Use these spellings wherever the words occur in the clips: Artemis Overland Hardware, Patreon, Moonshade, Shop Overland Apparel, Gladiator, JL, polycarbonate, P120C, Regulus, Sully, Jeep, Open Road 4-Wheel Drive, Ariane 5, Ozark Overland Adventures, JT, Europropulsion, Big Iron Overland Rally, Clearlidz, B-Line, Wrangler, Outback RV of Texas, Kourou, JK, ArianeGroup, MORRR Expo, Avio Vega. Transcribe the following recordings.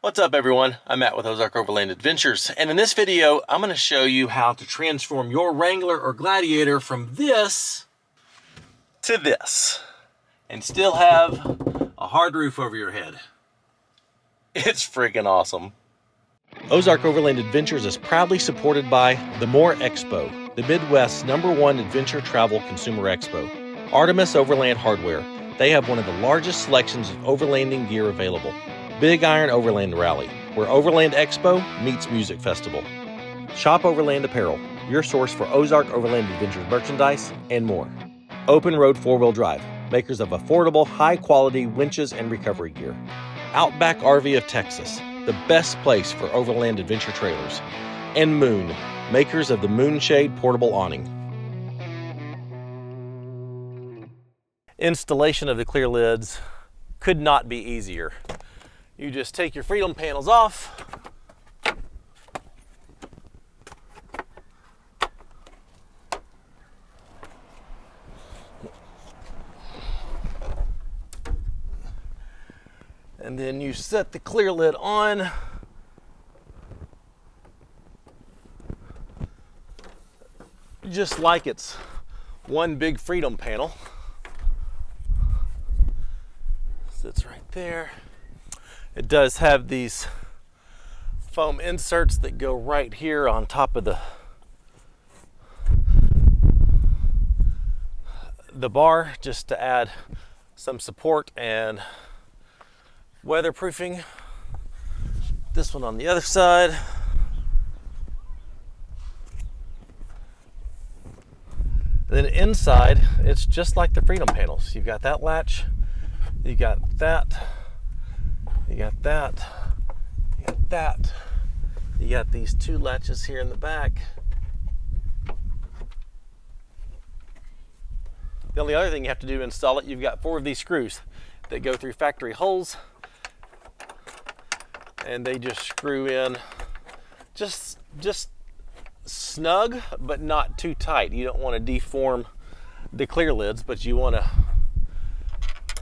What's up everyone, I'm Matt with Ozark Overland Adventures, and in this video I'm going to show you how to transform your Wrangler or Gladiator from this to this and still have a hard roof over your head. It's freaking awesome. Ozark Overland Adventures is proudly supported by the MORRR Expo, the Midwest's #1 adventure travel consumer expo. Artemis Overland Hardware, they have one of the largest selections of overlanding gear available. Big Iron Overland Rally, where Overland Expo meets Music Festival. Shop Overland Apparel, your source for Ozark Overland Adventures merchandise and more. Open Road 4-Wheel Drive, makers of affordable, high-quality winches and recovery gear. Outback RV of Texas, the best place for Overland Adventure trailers. And Moon, makers of the Moonshade portable awning. Installation of the Clearlidz could not be easier. You just take your freedom panels off, and then you set the clear lid on. Just like it's one big freedom panel. Sits right there. It does have these foam inserts that go right here on top of the bar, just to add some support and weatherproofing. This one on the other side. Then inside, it's just like the Freedom panels. You've got that latch, you got that. You got that, you got that. You got these two latches here in the back. The only other thing you have to do to install it, you've got 4 of these screws that go through factory holes, and they just screw in just snug, but not too tight. You don't want to deform the clear lids, but you want to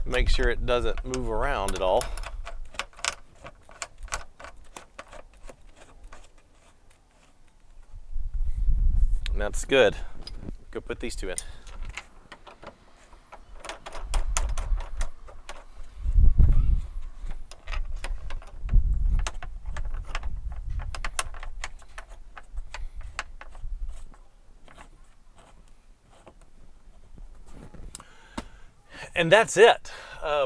make sure it doesn't move around at all. That's good. Go put these two in. And that's it. I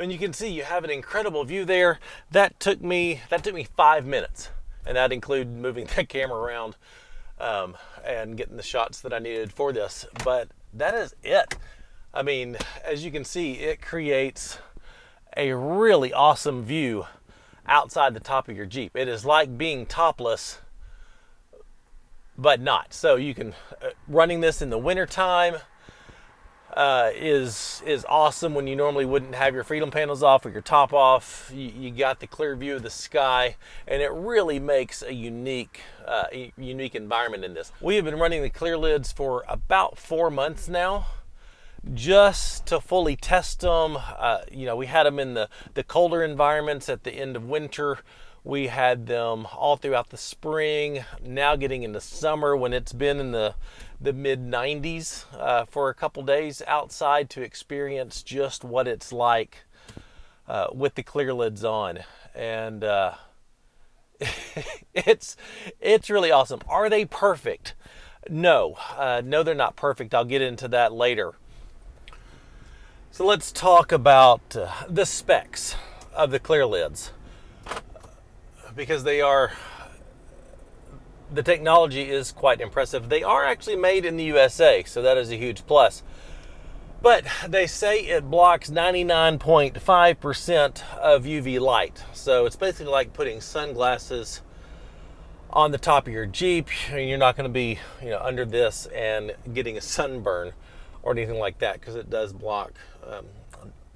mean, you can see you have an incredible view there. That took me 5 minutes, and that included moving that camera around. And getting the shots that I needed for this, but that is it. I mean, as you can see, it creates a really awesome view outside the top of your Jeep. It is like being topless, but not. So you can, running this in the winter time is awesome when you normally wouldn't have your freedom panels off or your top off. You got the clear view of the sky, and it really makes a unique environment in this. We have been running the Clearlidz for about 4 months now, just to fully test them. You know, we had them in the colder environments at the end of winter. We had them all throughout the spring, now getting into summer when it's been in the mid-90s for a couple days outside, to experience just what it's like with the Clearlidz on. And it's really awesome. Are they perfect? No, no, they're not perfect. I'll get into that later. So let's talk about the specs of the Clearlidz, because the technology is quite impressive. They are actually made in the USA, so that is a huge plus. But they say it blocks 99.5% of UV light. So it's basically like putting sunglasses on the top of your Jeep. You're not gonna be, you know, under this and getting a sunburn or anything like that, because it does block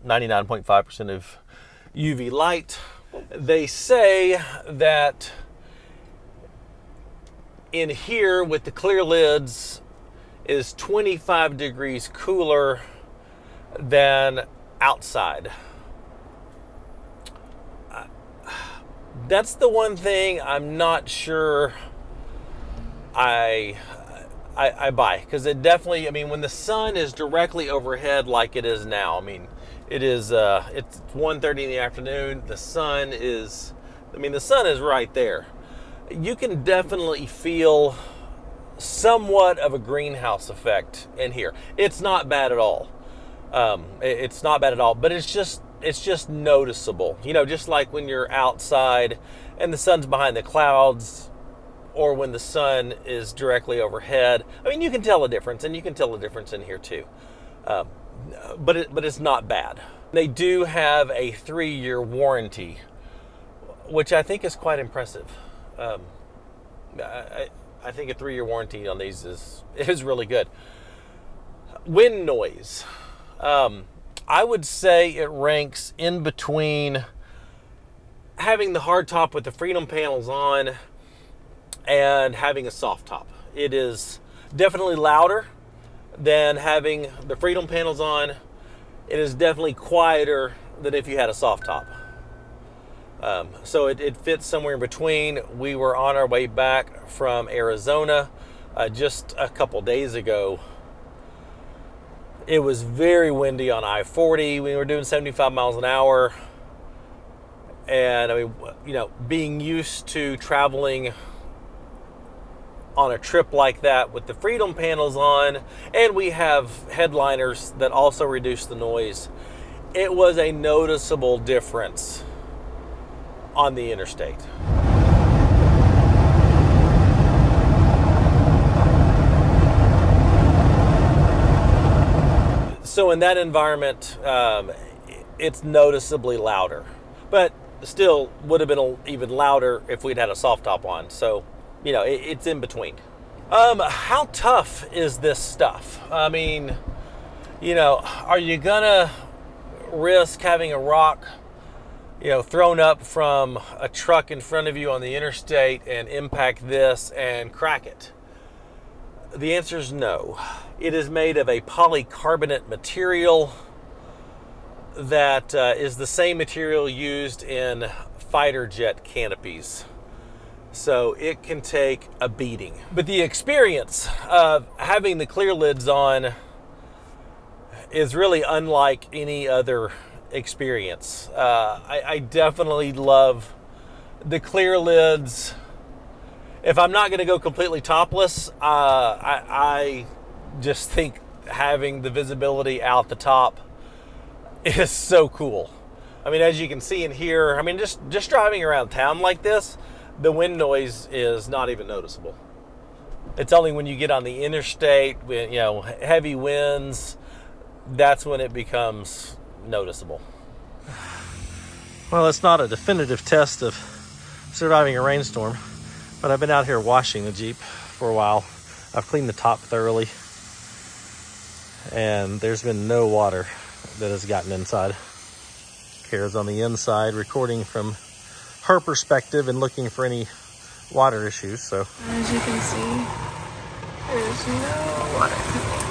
99.5% of UV light. They say that in here with the Clearlidz is 25 degrees cooler than outside. That's the one thing I'm not sure I buy, because it definitely, I mean, when the sun is directly overhead like it is now, I mean, it is, it's 1:30 in the afternoon. The sun is, I mean, the sun is right there. You can definitely feel somewhat of a greenhouse effect in here. It's not bad at all. It's not bad at all, but it's just noticeable. You know, just like when you're outside and the sun's behind the clouds, or when the sun is directly overhead. I mean, you can tell a difference, and you can tell a difference in here too. But it's not bad. They do have a 3-year warranty, which I think is quite impressive. I think a 3-year warranty on these is really good. Wind noise. I would say it ranks in between having the hard top with the Freedom panels on and having a soft top. It is definitely louder than having the Freedom panels on. It is definitely quieter than if you had a soft top. So it fits somewhere in between. We were on our way back from Arizona just a couple days ago. It was very windy on I-40. We were doing 75 miles an hour. And I mean, you know, being used to traveling on a trip like that with the Freedom panels on, and we have headliners that also reduce the noise, it was a noticeable difference on the interstate. So in that environment, it's noticeably louder, but still would have been even louder if we'd had a soft top on. So, you know, it's in between. How tough is this stuff? I mean, you know, are you gonna risk having a rock, you know, thrown up from a truck in front of you on the interstate and impact this and crack it? The answer is no. It is made of a polycarbonate material that is the same material used in fighter jet canopies. So it can take a beating. But the experience of having the Clearlidz on is really unlike any other experience. I definitely love the Clearlidz. If I'm not going to go completely topless, I just think having the visibility out the top is so cool. I mean, as you can see in here, I mean, just driving around town like this, the wind noise is not even noticeable. It's only when you get on the interstate, you know, heavy winds, that's when it becomes noticeable. Well, it's not a definitive test of surviving a rainstorm, but I've been out here washing the Jeep for a while. I've cleaned the top thoroughly, and there's been no water that has gotten inside. Kara's on the inside recording from her perspective and looking for any water issues. So as you can see, there's no water coming.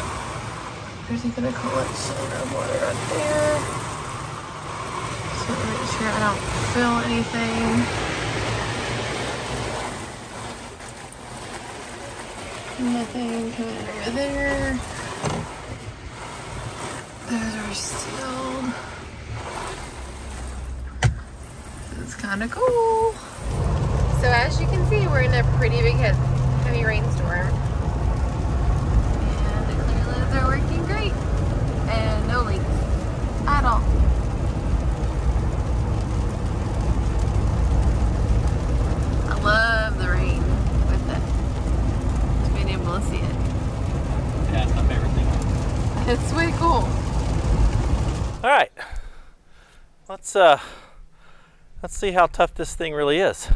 There's even a collection of water right there, so make sure I don't fill anything. Nothing coming over there. Those are sealed. It's kind of cool. So as you can see, we're in a pretty big heavy rainstorm, and the Clearlidz are working great, and no leaks at all. I love the rain with it, just being able to see it. Yeah, it's my favorite thing. It's way cool. All right, let's see how tough this thing really is.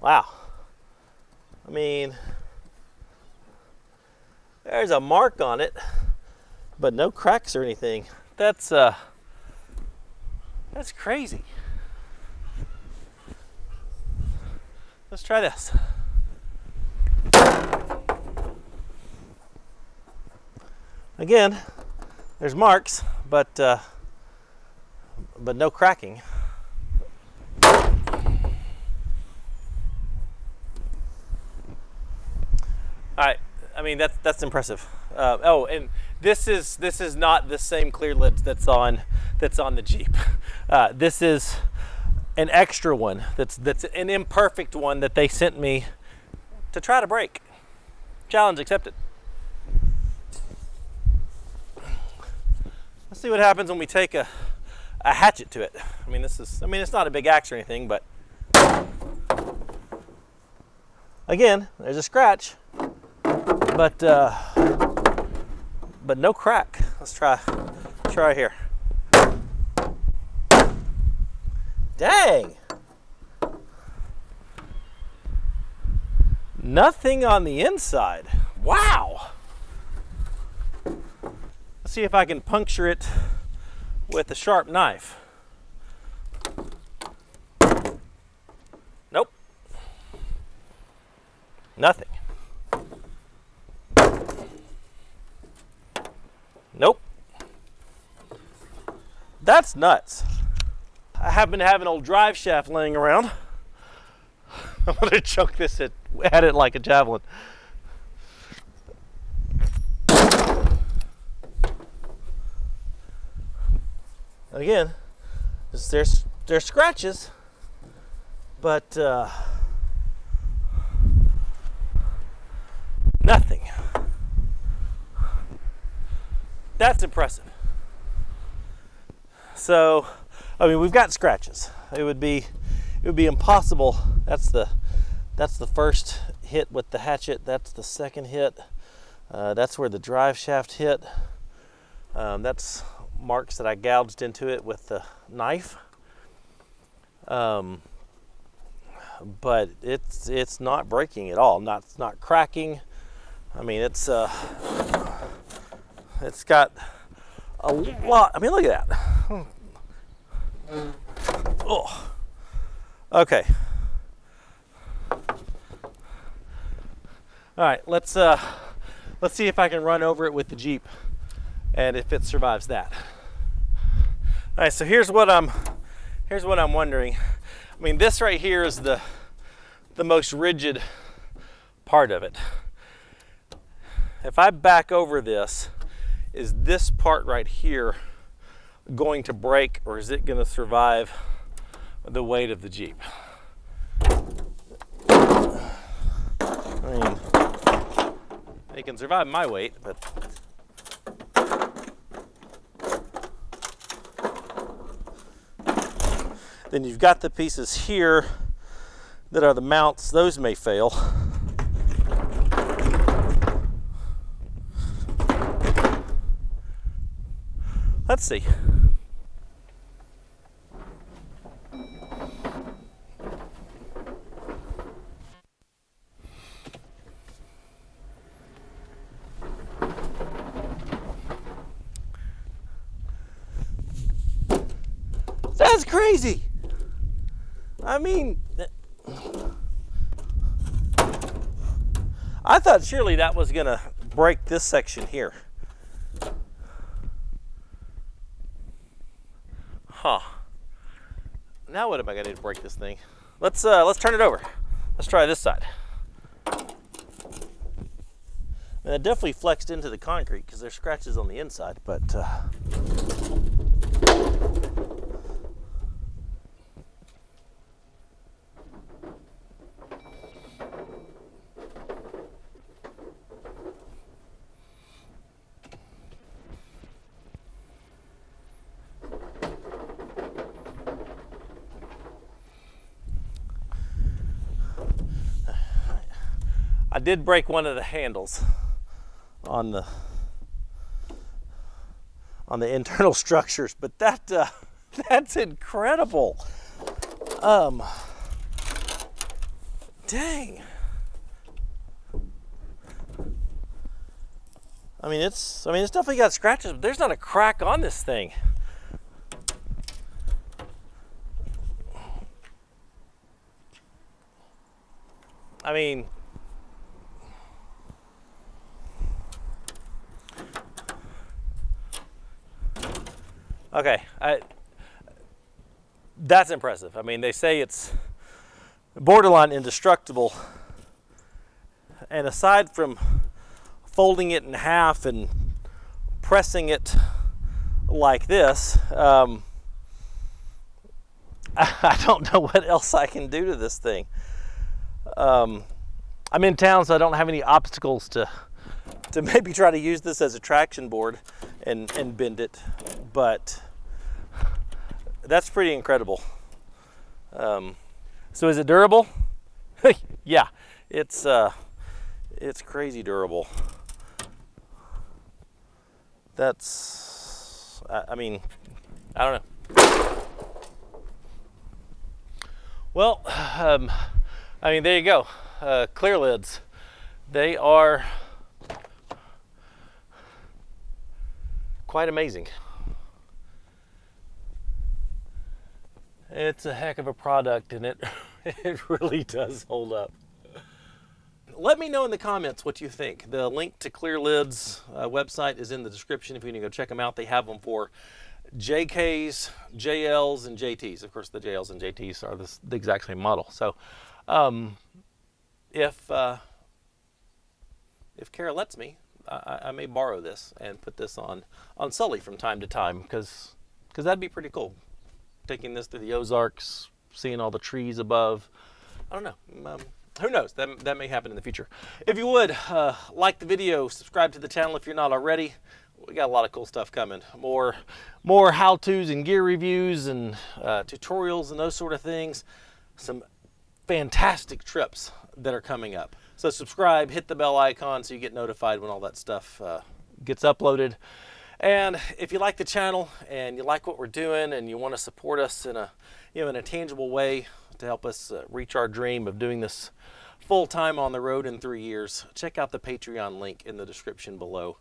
Wow. I mean, there's a mark on it, but no cracks or anything. That's crazy. Let's try this. Again, there's marks, but no cracking. All right, I mean that's impressive. Oh, and this is not the same Clearlidz that's on the Jeep. This is an extra one. That's an imperfect one that they sent me to try to break. Challenge accepted. Let's see what happens when we take a hatchet to it. I mean, it's not a big axe or anything, but again, there's a scratch. But no crack. Let's try here. Dang! Nothing on the inside. Wow! Let's see if I can puncture it with a sharp knife. Nope. Nothing. Nope. That's nuts. I happen to have an old drive shaft laying around. I'm gonna chuck this at it like a javelin. Again, there's scratches, but nothing. That's impressive. So, I mean, we've got scratches. It would be impossible. That's the first hit with the hatchet. That's the second hit. That's where the drive shaft hit. That's marks that I gouged into it with the knife. But it's not breaking at all. Not cracking. I mean, it's got a lot. I mean, look at that. Oh, okay. All right, let's see if I can run over it with the Jeep and if it survives that. All right, so here's what I'm wondering. I mean, this right here is the most rigid part of it. If I back over this, is this part right here going to break, or is it going to survive the weight of the Jeep? I mean, it can survive my weight, but then you've got the pieces here that are the mounts. Those may fail. Let's see. That's crazy. I mean, I thought surely that was gonna break this section here. Huh. Now what am I gonna do to break this thing? Let's turn it over. Let's try this side. And it definitely flexed into the concrete because there's scratches on the inside, but I did break one of the handles on the internal structures, but that's incredible. Dang. I mean, it's definitely got scratches, but there's not a crack on this thing. I mean, Okay, that's impressive. I mean, they say it's borderline indestructible. And aside from folding it in half and pressing it like this, I don't know what else I can do to this thing. I'm in town, so I don't have any obstacles to maybe try to use this as a traction board and bend it, but that's pretty incredible. So is it durable? Yeah, it's crazy durable. That's, I mean, I don't know. Well, I mean, there you go. Clearlidz. They are quite amazing. It's a heck of a product, and it really does hold up. Let me know in the comments what you think. The link to Clearlidz website is in the description if you want to go check them out. They have them for JKs, JLs, and JTs. Of course, the JLs and JTs are the exact same model. So if Kara lets me, I may borrow this and put this on Sully from time to time, because that'd be pretty cool. Taking this through the Ozarks, seeing all the trees above. I don't know. Who knows? That may happen in the future. If you would, like the video, subscribe to the channel if you're not already. We got a lot of cool stuff coming. More how-tos and gear reviews and tutorials and those sort of things. Some fantastic trips that are coming up. So subscribe, hit the bell icon so you get notified when all that stuff gets uploaded. And if you like the channel and you like what we're doing and you want to support us in a, in a tangible way to help us reach our dream of doing this full time on the road in 3 years, check out the Patreon link in the description below.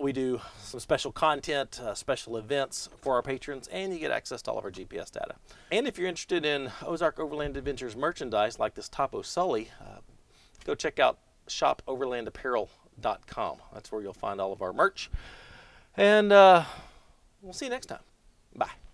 We do some special content, special events for our patrons, and you get access to all of our GPS data. And if you're interested in Ozark Overland Adventures merchandise like this Topo Sully, go check out Shop Overland Apparel. com. That's where you'll find all of our merch, and we'll see you next time. Bye.